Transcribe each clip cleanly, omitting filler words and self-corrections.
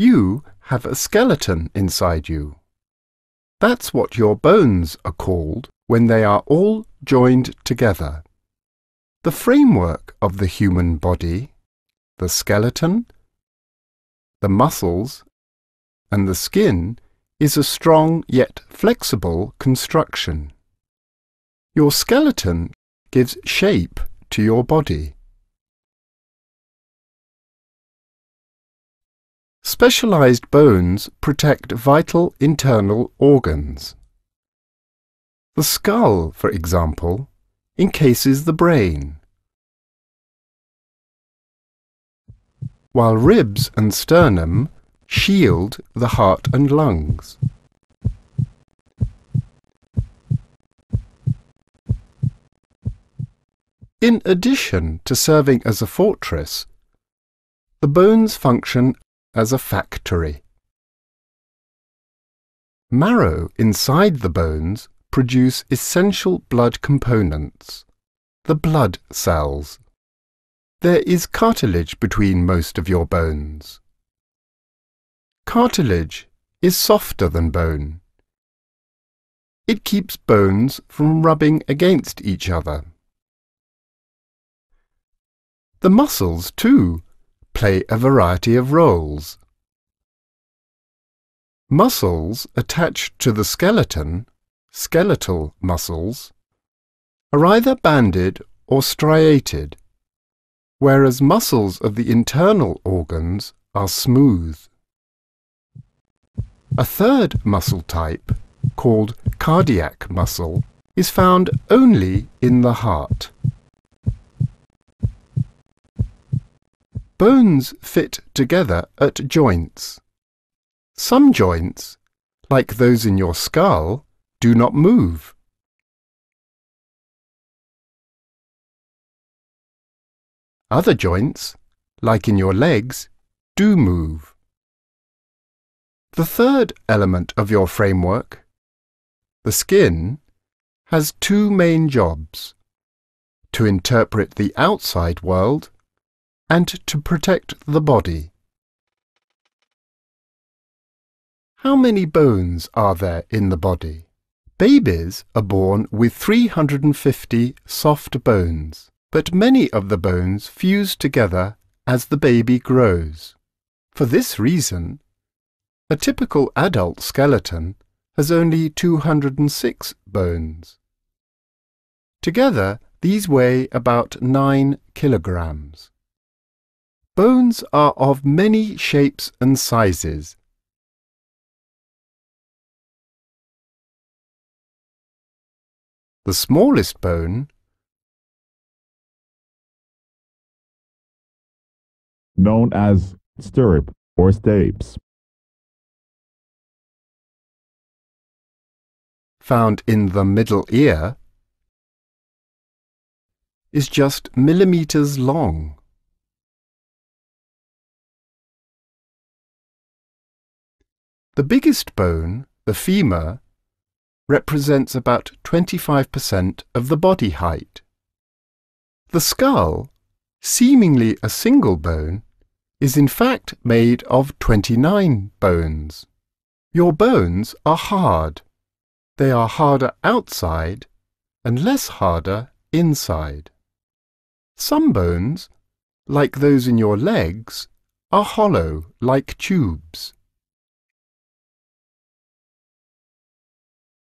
You have a skeleton inside you. That's what your bones are called when they are all joined together. The framework of the human body, the skeleton, the muscles, and the skin is a strong yet flexible construction. Your skeleton gives shape to your body. Specialized bones protect vital internal organs. The skull, for example, encases the brain, while ribs and sternum shield the heart and lungs. In addition to serving as a fortress, the bones function as a factory. Marrow inside the bones produce essential blood components, the blood cells. There is cartilage between most of your bones. Cartilage is softer than bone. It keeps bones from rubbing against each other. The muscles, too, play a variety of roles. Muscles attached to the skeleton, skeletal muscles, are either banded or striated, whereas muscles of the internal organs are smooth. A third muscle type, called cardiac muscle, is found only in the heart. Bones fit together at joints. Some joints, like those in your skull, do not move. Other joints, like in your legs, do move. The third element of your framework, the skin, has two main jobs: to interpret the outside world and to protect the body. How many bones are there in the body? Babies are born with 350 soft bones, but many of the bones fuse together as the baby grows. For this reason, a typical adult skeleton has only 206 bones. Together, these weigh about 9 kilograms. Bones are of many shapes and sizes. The smallest bone, known as stirrup or stapes, found in the middle ear, is just millimeters long. The biggest bone, the femur, represents about 25% of the body height. The skull, seemingly a single bone, is in fact made of 29 bones. Your bones are hard. They are harder outside and less harder inside. Some bones, like those in your legs, are hollow like tubes.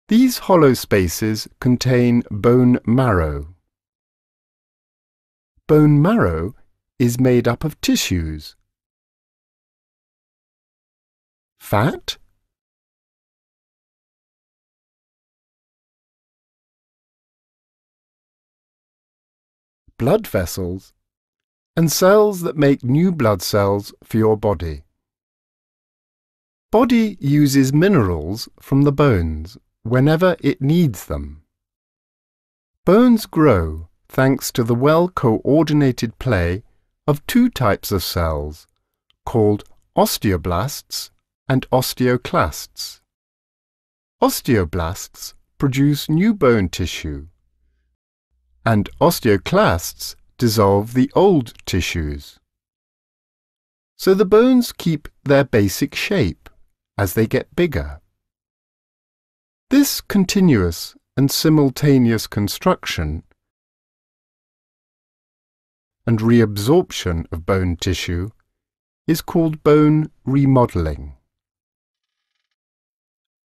These hollow spaces contain bone marrow. Bone marrow is made up of tissues, fat, blood vessels, and cells that make new blood cells for your body. Body uses minerals from the bones whenever it needs them. Bones grow thanks to the well-coordinated play of two types of cells, called osteoblasts and osteoclasts. Osteoblasts produce new bone tissue, and osteoclasts dissolve the old tissues. So the bones keep their basic shape as they get bigger. This continuous and simultaneous construction and reabsorption of bone tissue is called bone remodeling.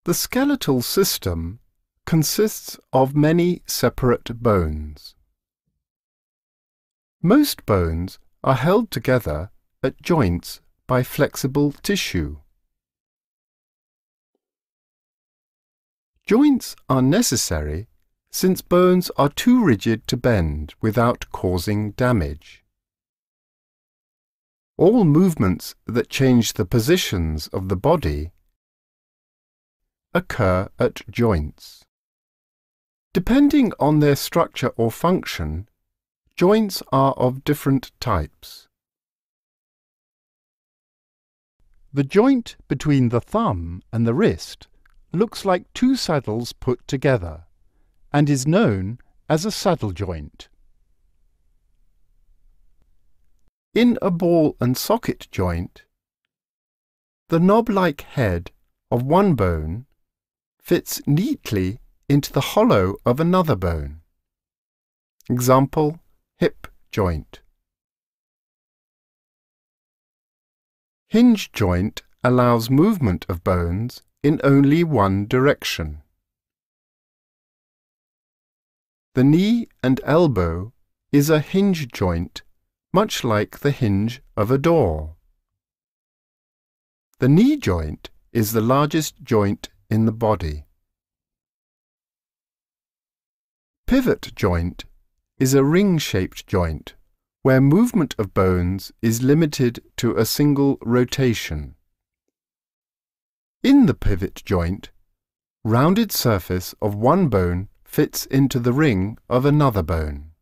The skeletal system consists of many separate bones. Most bones are held together at joints by flexible tissue. Joints are necessary since bones are too rigid to bend without causing damage. All movements that change the positions of the body occur at joints. Depending on their structure or function, joints are of different types. The joint between the thumb and the wrist looks like two saddles put together and is known as a saddle joint. In a ball and socket joint, the knob-like head of one bone fits neatly into the hollow of another bone. Example, hip joint. Hinge joint allows movement of bones in only one direction. The knee and elbow is a hinge joint, much like the hinge of a door. The knee joint is the largest joint in the body. Pivot joint is a ring-shaped joint where movement of bones is limited to a single rotation. In the pivot joint, rounded surface of one bone fits into the ring of another bone.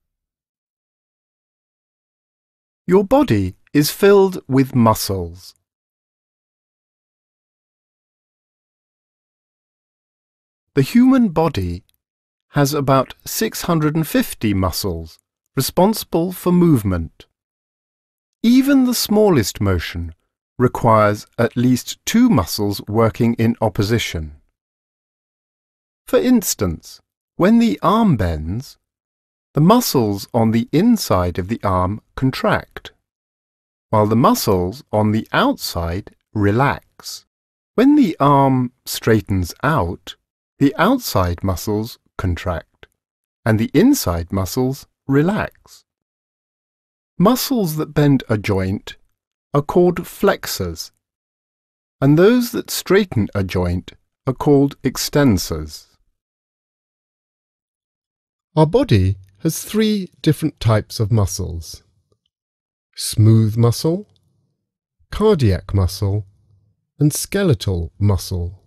Your body is filled with muscles. The human body has about 650 muscles responsible for movement. Even the smallest motion requires at least two muscles working in opposition. For instance, when the arm bends, the muscles on the inside of the arm contract, while the muscles on the outside relax. When the arm straightens out, the outside muscles contract, and the inside muscles relax. Muscles that bend a joint are called flexors, and those that straighten a joint are called extensors. Our body has three different types of muscles: smooth muscle, cardiac muscle, and skeletal muscle.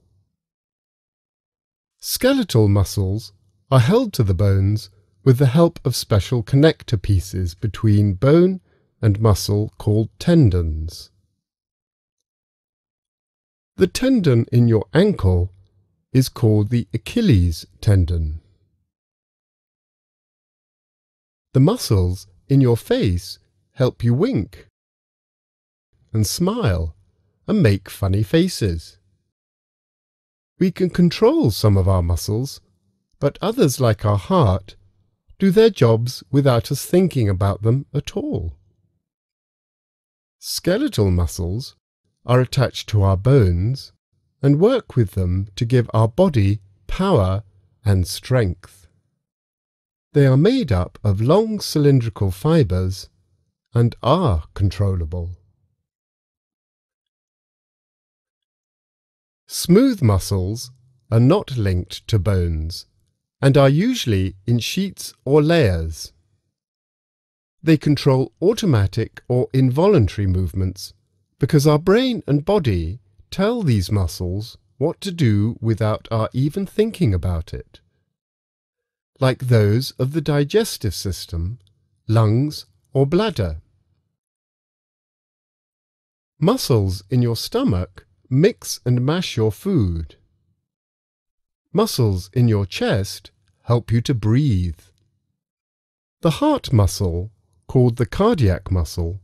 Skeletal muscles are held to the bones with the help of special connector pieces between bone and muscle called tendons. The tendon in your ankle is called the Achilles tendon. The muscles in your face help you wink and smile and make funny faces. We can control some of our muscles, but others, like our heart, do their jobs without us thinking about them at all. Skeletal muscles are attached to our bones and work with them to give our body power and strength. They are made up of long cylindrical fibers and are controllable. Smooth muscles are not linked to bones and are usually in sheets or layers. They control automatic or involuntary movements because our brain and body tell these muscles what to do without our even thinking about it, like those of the digestive system, lungs, or bladder. Muscles in your stomach mix and mash your food. Muscles in your chest help you to breathe. The heart muscle, called the cardiac muscle,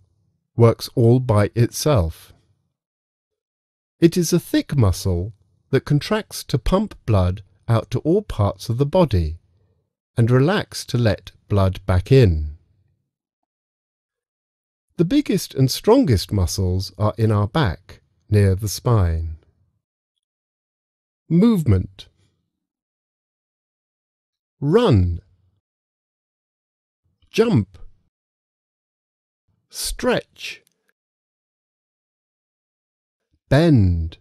works all by itself. It is a thick muscle that contracts to pump blood out to all parts of the body and relax to let blood back in. The biggest and strongest muscles are in our back, near the spine. Movement. Run. Jump. Stretch. Bend.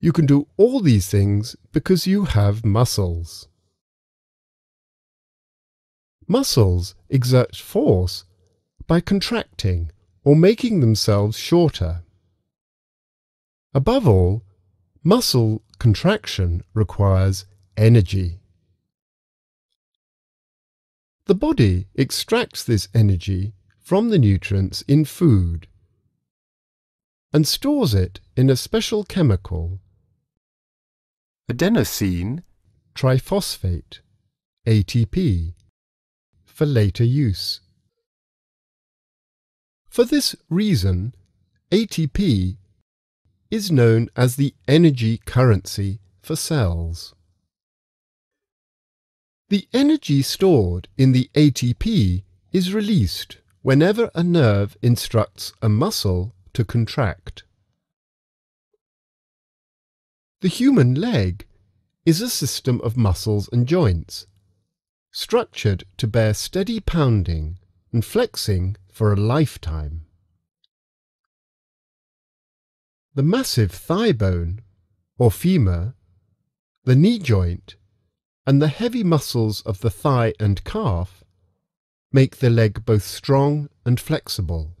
You can do all these things because you have muscles. Muscles exert force by contracting or making themselves shorter. Above all, muscle contraction requires energy. The body extracts this energy from the nutrients in food and stores it in a special chemical, adenosine triphosphate, ATP, for later use. For this reason, ATP is known as the energy currency for cells. The energy stored in the ATP is released whenever a nerve instructs a muscle to contract. The human leg is a system of muscles and joints, structured to bear steady pounding and flexing for a lifetime. The massive thigh bone, or femur, the knee joint, and the heavy muscles of the thigh and calf make the leg both strong and flexible.